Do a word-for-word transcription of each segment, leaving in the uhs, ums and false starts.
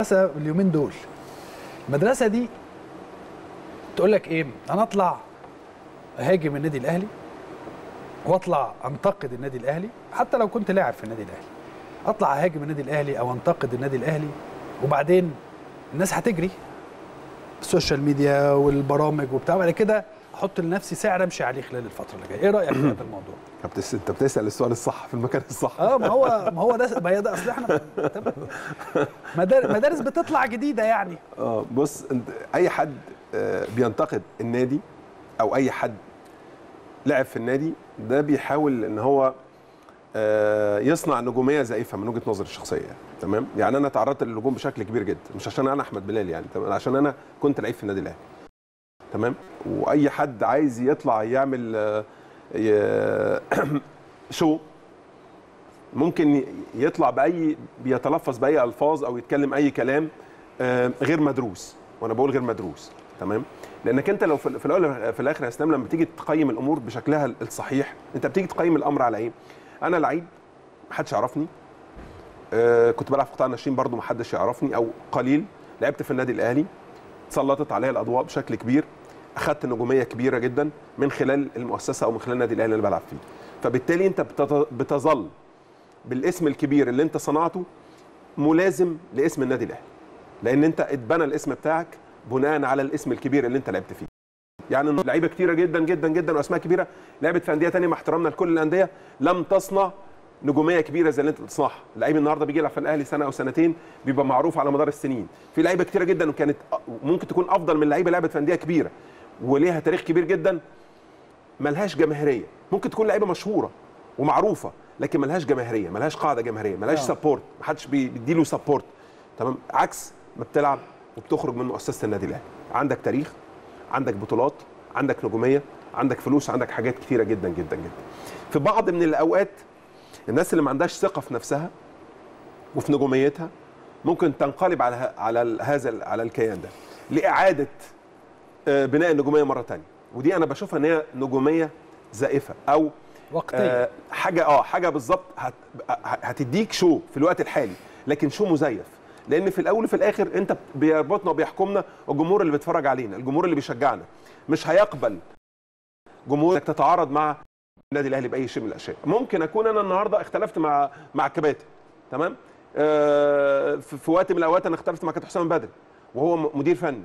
المدرسة اليومين دول المدرسة دي تقول لك ايه؟ انا اطلع اهاجم النادي الاهلي واطلع انتقد النادي الاهلي حتى لو كنت لاعب في النادي الاهلي، اطلع اهاجم النادي الاهلي او انتقد النادي الاهلي وبعدين الناس هتجري السوشيال ميديا والبرامج وبتاع، وبعد كده احط لنفسي سعر امشي عليه خلال الفترة اللي جاية. ايه رأيك في هذا الموضوع؟ انت بتسأل السؤال الصح في المكان الصح. اه ما هو ما هو ده ما هي ده اصل احنا مدارس بتطلع جديده يعني. اه بص، اي حد بينتقد النادي او اي حد لعب في النادي ده بيحاول ان هو يصنع نجوميه زائفه من وجهه نظري الشخصيه، تمام؟ يعني انا تعرضت للهجوم بشكل كبير جدا، مش عشان انا احمد بلال يعني، عشان انا كنت لعيب في النادي الاهلي. تمام؟ واي حد عايز يطلع يعمل شو ممكن يطلع باي بيتلفظ باي الفاظ او يتكلم اي كلام غير مدروس، وانا بقول غير مدروس، تمام؟ لانك انت لو في الاول في الاخر يا اسلام لما بتيجي تقيم الامور بشكلها الصحيح، انت بتيجي تقيم الامر على ايه؟ انا لعيب محدش يعرفني، كنت بلعب في قطاع الناشئين برضه محدش يعرفني او قليل، لعبت في النادي الاهلي تسلطت عليا الاضواء بشكل كبير، اخذت نجوميه كبيره جدا من خلال المؤسسه او من خلال النادي الاهلي اللي بلعب فيه، فبالتالي انت بتظل بالاسم الكبير اللي انت صنعته ملازم لاسم النادي الاهلي، لان انت اتبنى الاسم بتاعك بناء على الاسم الكبير اللي انت لعبت فيه. يعني لعيبه كتيره جدا جدا جدا واسماء كبيره لعبت في انديه ثانيه مع احترامنا لكل الانديه لم تصنع نجوميه كبيره زي اللي انت بتصنعها. لعيب النهارده بيجي يلعب في الاهلي سنه او سنتين بيبقى معروف على مدار السنين. في لعيبه كتيره جدا وكانت ممكن تكون افضل من لعيبه لعبت في انديه كبيره وليها تاريخ كبير جدا ملهاش جماهيريه، ممكن تكون لعيبه مشهوره ومعروفه لكن ملهاش جماهيريه، ملهاش قاعده جماهيريه، ملهاش سبورت، محدش بيديله سبورت، تمام؟ عكس ما بتلعب وبتخرج من مؤسسه النادي الاهلي، عندك تاريخ، عندك بطولات، عندك نجوميه، عندك فلوس، عندك حاجات كتيره جدا جدا جدا. في بعض من الاوقات الناس اللي ما عندهاش ثقه في نفسها وفي نجوميتها ممكن تنقلب على على هذا على الكيان ده لاعاده بناء النجوميه مره ثانيه، ودي انا بشوفها ان هي نجوميه زائفه او وقتيه، حاجه اه حاجه بالظبط هت هتديك شو في الوقت الحالي، لكن شو مزيف، لان في الاول وفي الاخر انت بيربطنا وبيحكمنا الجمهور اللي بيتفرج علينا، الجمهور اللي بيشجعنا، مش هيقبل جمهور انك تتعارض مع النادي الاهلي باي شيء من الاشياء. ممكن اكون انا النهارده اختلفت مع مع الكباتن، تمام؟ آه في وقت من الاوقات انا اختلفت مع كابتن حسام بدري وهو مدير فني،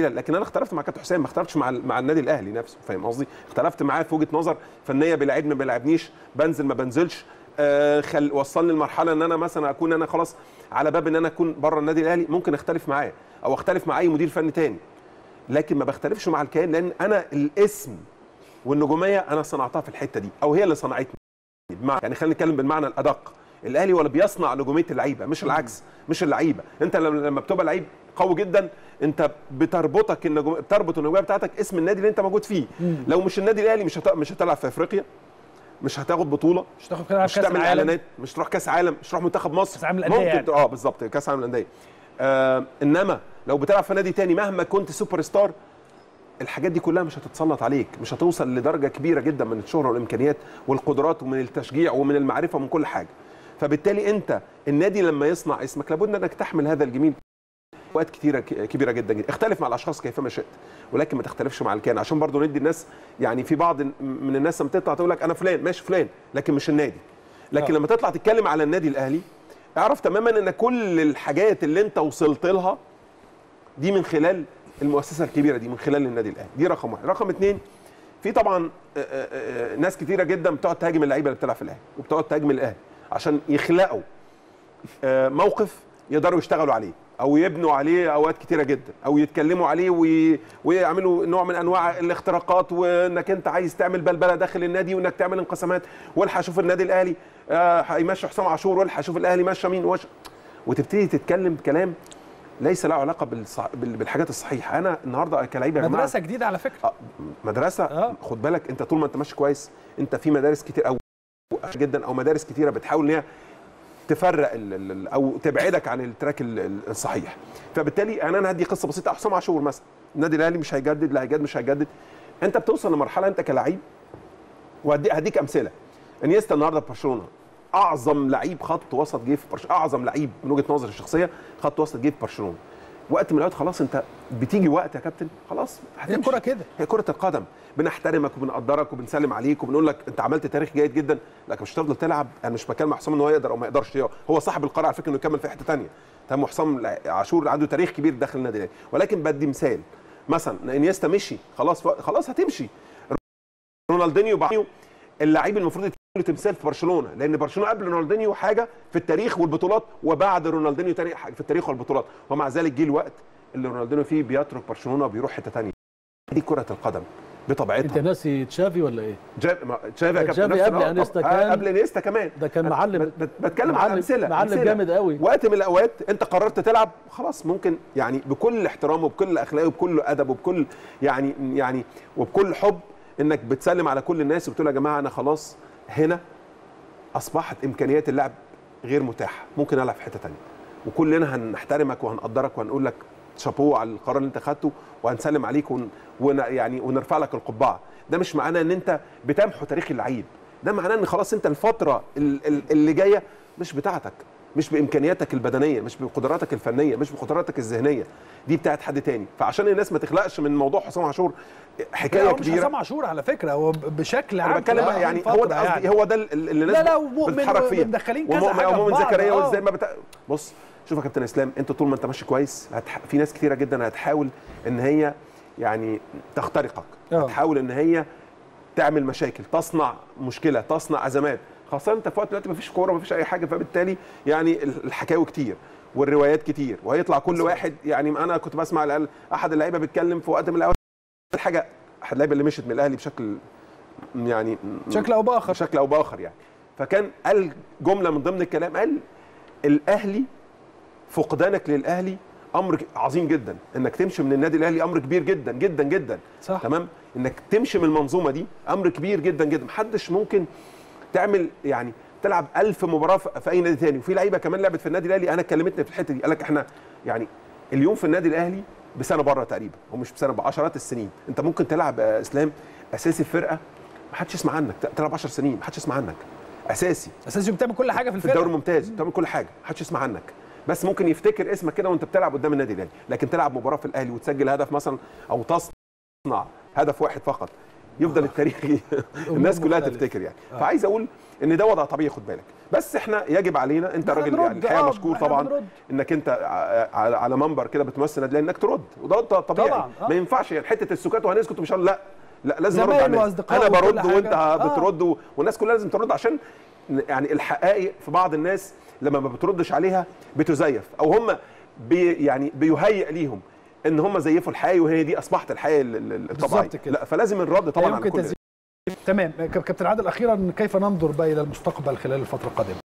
لكن انا اختلفت مع كابتن حسام، ما اختلفتش مع مع النادي الاهلي نفسه، فاهم قصدي؟ اختلفت معاه في وجهه نظر فنيه، بيلاعبني ما بيلاعبنيش، بنزل ما بنزلش، آه خل وصلني لمرحله ان انا مثلا اكون انا خلاص على باب ان انا اكون بره النادي الاهلي، ممكن اختلف معاه او اختلف مع اي مدير فني تاني، لكن ما بختلفش مع الكيان، لان انا الاسم والنجوميه انا صنعتها في الحته دي او هي اللي صنعتني، بمعنى يعني خلينا نتكلم بالمعنى الادق، الاهلي ولا بيصنع نجوميه اللعيبه، مش العكس، مش اللعيبه، انت لما بتبقى لعيب قوي جدا انت بتربطك النجوميه، بتربط النجوميه بتاعتك اسم النادي اللي انت موجود فيه، لو مش النادي الاهلي مش هت... مش هتلعب في افريقيا، مش هتاخد بطوله، مش هتاخد مش هتعمل اعلانات، مش تروح كاس عالم، مش تروح منتخب مصر، ممكن يعني. اه بالظبط كاس عالم الانديه، آه انما لو بتلعب في نادي تاني مهما كنت سوبر ستار الحاجات دي كلها مش هتتسلط عليك، مش هتوصل لدرجه كبيره جدا من الشهره والامكانيات والقدرات ومن التشجيع ومن المعرفه ومن كل حاجه. فبالتالي انت النادي لما يصنع اسمك لابد انك تحمل هذا الجميل اوقات كتيره كبيره جدا جدا، اختلف مع الاشخاص كيفما شئت ولكن ما تختلفش مع الكيان، عشان برضو ندي الناس يعني في بعض من الناس لما تطلع تقول لك انا فلان، ماشي فلان لكن مش النادي، لكن لما تطلع تتكلم على النادي الاهلي اعرف تماما ان كل الحاجات اللي انت وصلت لها دي من خلال المؤسسه الكبيره دي، من خلال النادي الاهلي، دي رقم واحد. رقم اثنين، في طبعا ناس كتيره جدا بتقعد تهاجم اللعيبه اللي بتلعب في الاهلي وبتقعد تهاجم الاهلي عشان يخلقوا موقف يقدروا يشتغلوا عليه او يبنوا عليه اوقات كتيره جدا او يتكلموا عليه وي... ويعملوا نوع من انواع الاختراقات، وانك انت عايز تعمل بلبله داخل النادي وانك تعمل انقسامات، والحق اشوف النادي الاهلي هيمشي آه حسام عاشور، والحق اشوف الاهلي ماشي مين وش... وتبتدي تتكلم كلام ليس له علاقه بالصح... بالحاجات الصحيحه. انا النهارده كلاعب مدرسه مع... جديده على فكره، مدرسه أه. خد بالك انت طول ما انت ماشي كويس، انت في مدارس كتير قوي جدا او مدارس كتيره بتحاول ان هي تفرق او تبعدك عن التراك الصحيح. فبالتالي انا انا هدي قصه بسيطه، حسام عاشور مثلا النادي الاهلي مش هيجدد، لا هيجدد مش هيجدد، انت بتوصل لمرحله انت كلاعب، وهديك امثله، انيستا النهارده في برشلونه اعظم لعيب خط وسط جه في برشلونه، اعظم لعيب من وجهه نظري الشخصيه خط وسط جه في برشلونه. وقت من الاوقات خلاص انت بتيجي وقت يا كابتن، خلاص هي الكره كده، هي كره القدم، بنحترمك وبنقدرك وبنسلم عليك وبنقول لك انت عملت تاريخ جيد جدا، لكن مش هتفضل تلعب. انا مش بكلم حسام ان هو يقدر او ما يقدرش، هو صاحب القرار على فكره انه يكمل في حته ثانيه. تمام، حسام عاشور عنده تاريخ كبير داخل النادي الاهلي، ولكن بدي مثال، مثلا انيستا مشي خلاص، خلاص هتمشي. رونالدينيو بعديو اللاعب المفروض يكون تمثال في برشلونه، لان برشلونه قبل رونالدينيو حاجه في التاريخ والبطولات، وبعد رونالدينيو تاني حاجه في التاريخ والبطولات، ومع ذلك جه الوقت اللي رونالدينيو فيه بيترك برشلونه وبيروح حته ثانيه. دي كره القدم بطبيعتها. انت ناسي تشافي ولا ايه؟ تشافي يا كابتن، تشافي قبل انيستا كان، قبل انيستا كمان ده كان معلم. بتكلم عن امثله، معلم جامد قوي. وقت من الاوقات انت قررت تلعب خلاص، ممكن يعني بكل احترام وبكل اخلاقي وبكل ادب وبكل يعني يعني وبكل حب انك بتسلم على كل الناس وبتقول يا جماعه انا خلاص هنا اصبحت امكانيات اللعب غير متاحه، ممكن العب في حته ثانيه، وكلنا هنحترمك وهنقدرك وهنقول لك شابوه على القرار اللي انت خدته، وهنسلم عليك ون... ون... يعني ونرفع لك القبعه. ده مش معناه ان انت بتمحو تاريخ اللعيب، ده معناه ان خلاص انت الفتره اللي جايه مش بتاعتك، مش بامكانياتك البدنيه، مش بقدراتك الفنيه، مش بقدراتك الذهنيه، دي بتاعت حد تاني. فعشان الناس ما تخلقش من موضوع حسام عاشور حكايه كبيره. مش حسام عاشور على فكره، هو بشكل عام بتكلم يعني هو ده يعني. هو ده اللي الناس بتتحرك فيه، مدخلين كذا حاجه في بعض. ومؤمن زكريا وازاي ما بتا... بص شوف يا كابتن اسلام، انت طول ما انت ماشي كويس هتح... في ناس كثيره جدا هتحاول ان هي يعني تخترقك، أوه. هتحاول ان هي تعمل مشاكل، تصنع مشكله، تصنع ازمات، خاصه انت في وقت دلوقتي مفيش كوره مفيش اي حاجه، فبالتالي يعني الحكاوي كتير والروايات كتير، وهيطلع كل واحد. يعني انا كنت بسمع احد اللعيبه بيتكلم في وقت من الاوقات حاجه، احد اللعيبه اللي مشت من الاهلي بشكل يعني بشكل او باخر، بشكل او باخر يعني، فكان قال جمله من ضمن الكلام، قال الاهلي فقدانك للاهلي امر عظيم جدا، انك تمشي من النادي الاهلي امر كبير جدا جدا جدا، صح. تمام، انك تمشي من المنظومه دي امر كبير جدا جدا، محدش ممكن تعمل يعني تلعب ألف مباراه في اي نادي ثاني. وفي لعيبه كمان لعبت في النادي الاهلي، انا كلمتني في الحته دي، قال لك احنا يعني اليوم في النادي الاهلي بسنه بره تقريبا، هو مش بسنه، بعشرات السنين. انت ممكن تلعب اسلام اساسي في فرقه ما حدش يسمع عنك، تلعب عشر سنين ما حدش يسمع عنك، اساسي اساسي بتعمل كل حاجه في الفرقه، في الدوري الممتاز بتعمل كل حاجه ما حدش يسمع عنك، بس ممكن يفتكر اسمك كده وانت بتلعب قدام النادي الاهلي. لكن تلعب مباراه في الاهلي وتسجل هدف مثلا او تصنع هدف واحد فقط، يفضل التاريخ الناس كلها تفتكر يعني. فعايز اقول ان ده وضع طبيعي، خد بالك، بس احنا يجب علينا، انت راجل يعني الحقيقه مشكور طبعا انك انت على منبر كده بتمثل النادي الاهلي، انك ترد، وده طبيعي طبعا. آه. ما ينفعش يعني حته السكات وهنسكت مش لا لا، لازم ارد على الناس، انا برد وانت آه. بترد، والناس كلها لازم ترد، عشان يعني الحقائق في بعض الناس لما ما بتردش عليها بتزيف، او هم بي يعني بيهيئ ليهم ان هم زيفوا الحقيقه، وهي دي اصبحت الحقيقه الطبيعيه. لا، فلازم الرد طبعا على كل. تمام كابتن عادل، اخيرا كيف ننظر بقى الى المستقبل خلال الفتره القادمه؟